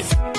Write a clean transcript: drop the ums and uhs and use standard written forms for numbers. Boys.